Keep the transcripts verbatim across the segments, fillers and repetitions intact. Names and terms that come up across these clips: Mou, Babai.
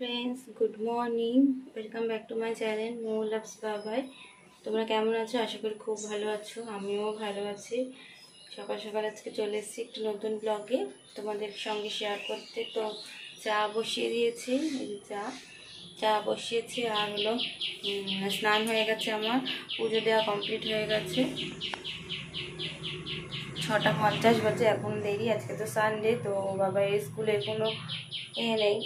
Friends good morning welcome back to my channel मो loves Babai. तुम्हारा केमन आছো? आशा करी खूब ভালো আছো, আমিও ভালো আছি। সকাল সকাল আজকে চলে এসেছি একটি নতুন ব্লগে তোমাদের সঙ্গে শেয়ার করতে। তো চা বসিয়ে দিয়েছি, এই চা চা বসিয়েছি আর হলো স্নান হয়ে গেছে, আমার পুজো দেওয়া কমপ্লিট হয়ে গেছে। ছটা পঞ্চাশ বাজে, এখন দেরি। আজকে তো সানডে, তো বাবা স্কুলে কোনো এ নেই,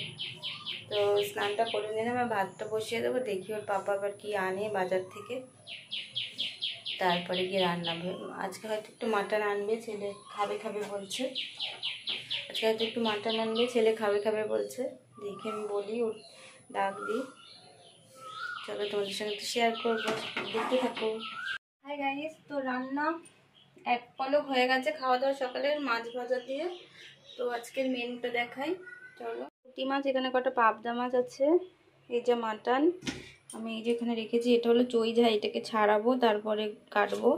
तो स्नान कर मैं भात बसिए देव। देखी और पापा आर कि आने बजार थे तरह गए रान्ना। आज के एक मटन आनबे ऐले खा खा बोल, आज के एक मटन आनबे ऐले खा खा बोल। देखी हमें बोली और डाक दी, चलो तुम्हारे संगे तो शेयर करब, देखते थको। हाय गाइस, तो रान्ना एक पलक हो गए, खावा दावा सकाले माछ भाजा दिए। तो आजकल मेनुटा देखाई, चलो। टी माछ एखाने कटा पाबदा माछ आछे, एई जे मटन आमि एई जे एखाने रेखेछि, एटा हलो चई झाई, एटाके छाड़ाबो तारपरे काटबो।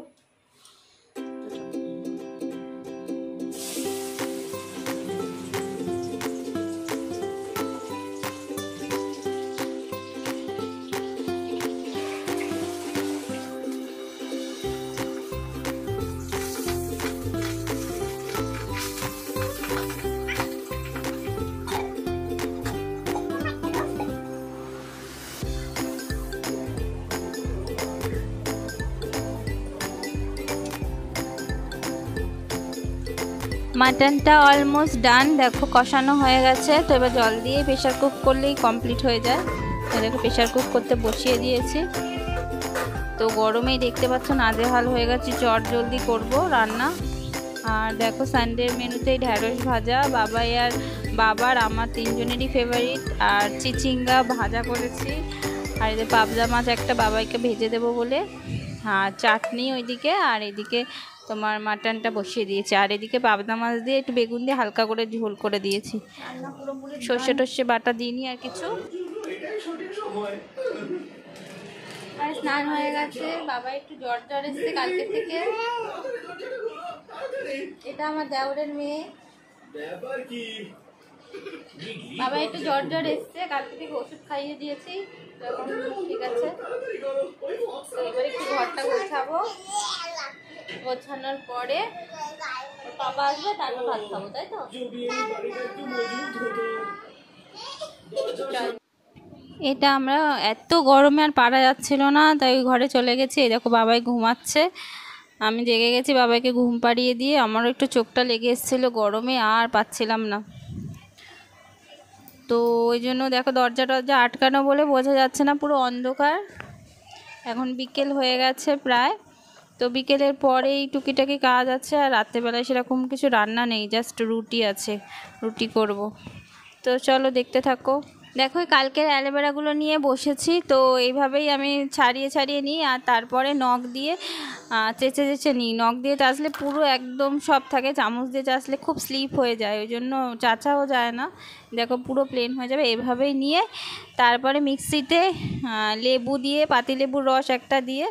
मटनटा अलमोस्ट डान, देखो कषानो हो गेছে। तो एबार जल दिए प्रेसार कूक करलेই कमप्लीट हो जाए। तो देखो प्रेसार कूक करते बसिए दिएছি। तो गरमेই देखते পাচ্ছ নাজেহাল হয়ে গেছে, চট জলদি করব রান্না। আর দেখো সানডের মেনুতেই ঢ্যাঁড়স ভাজা, বাবাই আর বাবার আমার তিনজনেরই ফেভারিট। আর চিচিঙ্গা ভাজা করেছি, আর এই যে পাবদা মাছ একটা বাবাইকে ভেজে দেব বলে। আর চাটনি ওইদিকে, আর এদিকে তোমার মাটনটা বসিয়ে দিয়েছি। আর এদিকে পাবদা মাছ দিয়ে একটু বেগুন দিয়ে হালকা করে ঝোল করে দিয়েছি, সরষে টরষে বাটা দিইনি আর কিছু। আর স্নান হয়ে গেছে, বাবা একটু জ্বর জ্বর এসেছে কালকে থেকে। এটা আমার দেওরের মেয়ে, বাবা একটু জ্বর জ্বর এসেছে কালকে থেকে, ওষুধ খাইয়ে দিয়েছি। ঠিক আছে, এবার একটু ঘরটা গোছাবো, গোছানোর পরে বাবা আসবে তারপর ভাত খাবো, তাই তো? এটা আমরা এত গরমে আর পারা যাচ্ছিল না, তাই ঘরে চলে গেছি। এই দেখো বাবাই ঘুমাচ্ছে, আমি জেগে গেছি বাবাইকে ঘুম পাড়িয়ে দিয়ে। আমারও একটু চোখটা লেগে এসেছিল গরমে, আর পাচ্ছিলাম না। তো ওই জন্য দেখো দরজা টরজা আটকানো বলে বোঝা যাচ্ছে না, পুরো অন্ধকার। এখন বিকেল হয়ে গেছে প্রায়, তো বিকেলের পরেই টুকিটাকি কাজ আছে। আর রাত্রেবেলায় সেরকম কিছু রান্না নেই, জাস্ট রুটি আছে, রুটি করব। তো চলো দেখতে থাকো। দেখো কালকের অ্যালোভেরাগুলো নিয়ে বসেছি, তো এইভাবেই আমি ছাড়িয়ে ছাড়িয়ে নিই। আর তারপরে নখ দিয়ে চেঁচে চেঁচে নিই, নখ দিয়ে চাঁচলে পুরো একদম সব থাকে, চামচ দিয়ে চাঁচলে খুব স্লিপ হয়ে যায়, ওই জন্য চাঁচাও যায় না। দেখো পুরো প্লেন হয়ে যাবে। এভাবেই নিয়ে তারপরে মিক্সিতে লেবু দিয়ে, পাতিলেবুর রস একটা দিয়ে,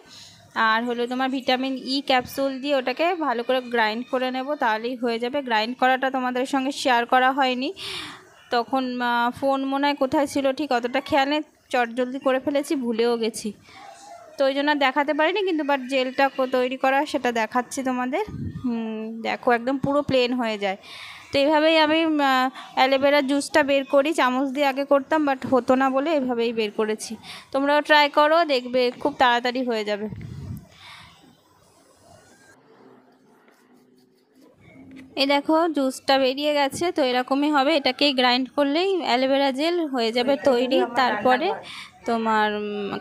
আর হলো তোমার ভিটামিন ই ক্যাপসুল দিয়ে ওটাকে ভালো করে গ্রাইন্ড করে নেব, তাহলেই হয়ে যাবে। গ্রাইন্ড করাটা তোমাদের সঙ্গে শেয়ার করা হয়নি, তখন ফোন মনে হয় কোথায় ছিল ঠিক অতটা খেয়াল নেই, চটজলদি করে ফেলেছি, ভুলেও গেছি, তো ওই জন্য দেখাতে পারিনি। কিন্তু বাট জেলটা তৈরি করা সেটা দেখাচ্ছি তোমাদের। দেখো একদম পুরো প্লেন হয়ে যায়। তো এইভাবেই আমি অ্যালোভেরা জুসটা বের করি, চামচ দিয়ে আগে করতাম বাট হতো না বলে এভাবেই বের করেছি। তোমরাও ট্রাই করো, দেখবে খুব তাড়াতাড়ি হয়ে যাবে। এই দেখো জুসটা বেরিয়ে গেছে, তো এরকমই হবে, এটাকেই গ্রাইন্ড করলেই অ্যালোভেরা জেল হয়ে যাবে তৈরি। তারপরে তোমার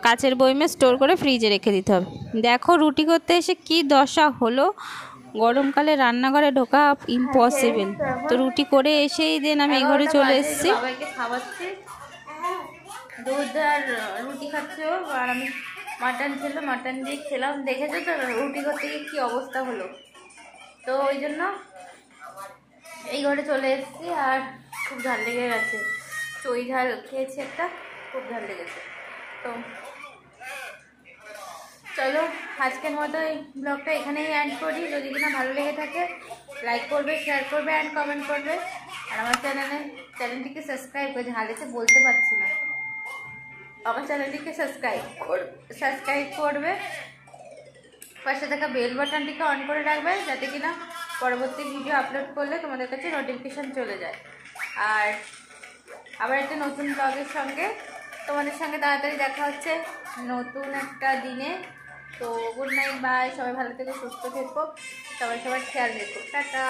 কাচের বয়মে স্টোর করে ফ্রিজে রেখে দিতে হবে। দেখো রুটি করতে এসে কি দশা হলো, গরমকালে রান্নাঘরে ঢোকা ইম্পসিবল। তো রুটি করে এসেই দেন আমি এই ঘরে চলে এসেছি। সবাইকে খাওয়াচ্ছি, দুধ আর রুটি খাচ্ছো, আর আমি মাটন ছিল, মাটন দিয়ে খেলাম। দেখেছো তো রুটি করতে গিয়ে কী অবস্থা হলো, তো ওই জন্য এই ঘরে চলে এসেছি। আর খুব ঝাল লেগে গেছে, চই ঝাল খেয়েছি একটা, খুব ঝাল লেগেছে। তো চলো আজকের মতো এই ব্লগটা এখানেই এন্ড করি। যদি কিনা ভালো লেগে থাকে লাইক করবে, শেয়ার করবে অ্যান্ড কমেন্ট করবে। আর আমার চ্যানেলে চ্যানেলটিকে সাবস্ক্রাইব করে হালেতে বলতে পারছি না আমার চ্যানেলটিকে সাবস্ক্রাইব করুন সাবস্ক্রাইব করবে পাশে থাকা বেল বাটনটিকে অন করে রাখবে যাতে কিনা পরবর্তী ভিডিও আপলোড করলে তোমাদের কাছে নোটিফিকেশন চলে যায় আর আবার একটা নতুন ব্লগের সঙ্গে তোমাদের সঙ্গে তাড়াতাড়ি দেখা হচ্ছে নতুন একটা দিনে তো গুড নাইট বাই সবাই ভালো থেকো সুস্থ থেকো সবাই সবার খেয়াল রেখো টাটা।